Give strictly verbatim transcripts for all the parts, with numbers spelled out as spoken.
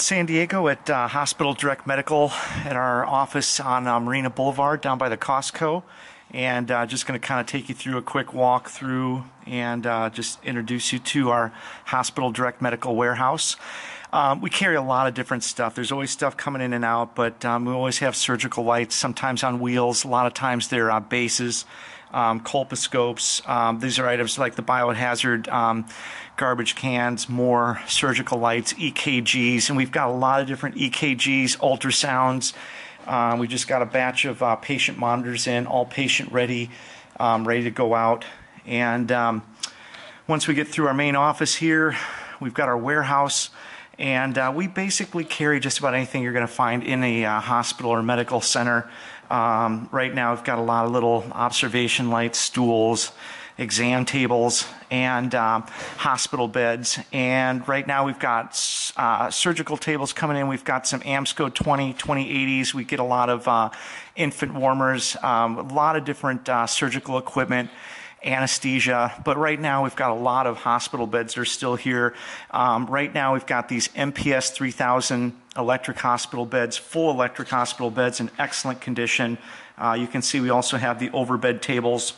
San Diego at uh, Hospital Direct Medical at our office on uh, Marina Boulevard down by the Costco, and uh, just going to kind of take you through a quick walk through and uh, just introduce you to our Hospital Direct Medical warehouse. Um, we carry a lot of different stuff. There's always stuff coming in and out, but um, we always have surgical lights, sometimes on wheels. A lot of times they're uh, bases, um, colposcopes. Um, these are items like the biohazard um, garbage cans, more surgical lights, E K Gs, and we've got a lot of different E K Gs, ultrasounds. Uh, we just got a batch of uh, patient monitors in, all patient ready, um, ready to go out. And um, once we get through our main office here, we've got our warehouse. And uh, we basically carry just about anything you're going to find in a uh, hospital or medical center. Um, right now, we've got a lot of little observation lights, stools, exam tables, and uh, hospital beds. And right now, we've got uh, surgical tables coming in. We've got some AMSCO twenty, twenty eighties. We get a lot of uh, infant warmers, um, a lot of different uh, surgical equipment. Anesthesia, but right now we've got a lot of hospital beds that are still here. Um, right now we've got these M P S three thousand electric hospital beds, full electric hospital beds in excellent condition. Uh, you can see we also have the overbed tables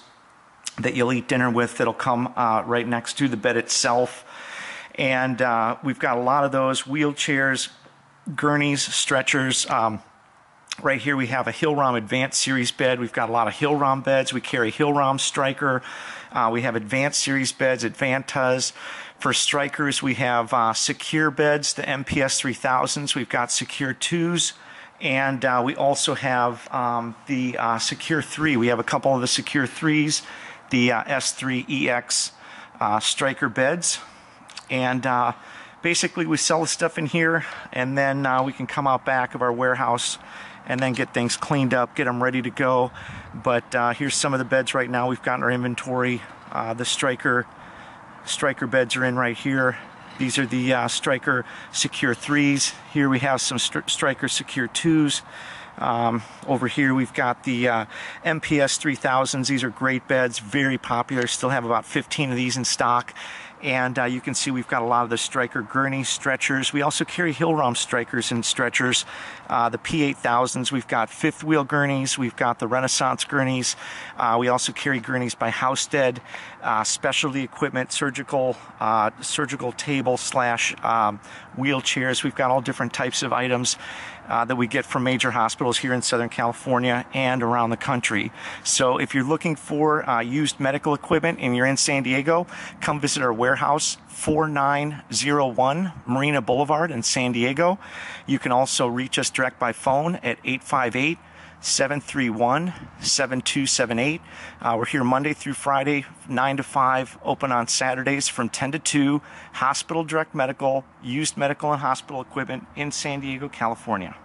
that you'll eat dinner with that'll come uh, right next to the bed itself. And uh, we've got a lot of those wheelchairs, gurneys, stretchers. Um, Right here we have a Hill-Rom Advanced Series bed. We've got a lot of Hill-Rom beds. We carry Hill-Rom Stryker. Uh, we have Advanced Series beds, Advantas. For Strykers, we have uh, Secure beds, the M P S three thousands. We've got Secure twos. And uh, we also have um, the uh, Secure three. We have a couple of the Secure threes, the uh, S three E X uh, Stryker beds. And uh, basically we sell the stuff in here, and then uh, we can come out back of our warehouse and then get things cleaned up, get them ready to go. But uh, here's some of the beds right now we've got in our inventory. Uh, the Stryker, Stryker beds are in right here. These are the uh, Stryker Secure threes. Here we have some St Stryker Secure twos. Um, over here we've got the uh, M P S three thousands. These are great beds, very popular. Still have about fifteen of these in stock. And uh, you can see we've got a lot of the Stryker gurney stretchers. We also carry Hill-Rom Strykers and stretchers, uh, the P eight thousands. We've got fifth wheel gurneys. We've got the Renaissance gurneys. Uh, we also carry gurneys by Housestead, uh, specialty equipment, surgical, uh, surgical table slash um, wheelchairs. We've got all different types of items uh, that we get from major hospitals here in Southern California and around the country. So if you're looking for uh, used medical equipment and you're in San Diego, come visit our warehouse. Warehouse four nine zero one Marina Boulevard in San Diego. You can also reach us direct by phone at eight five eight, seven three one, seven two seven eight. Uh, we're here Monday through Friday, nine to five, open on Saturdays from ten to two. Hospital Direct Medical, used medical and hospital equipment in San Diego, California.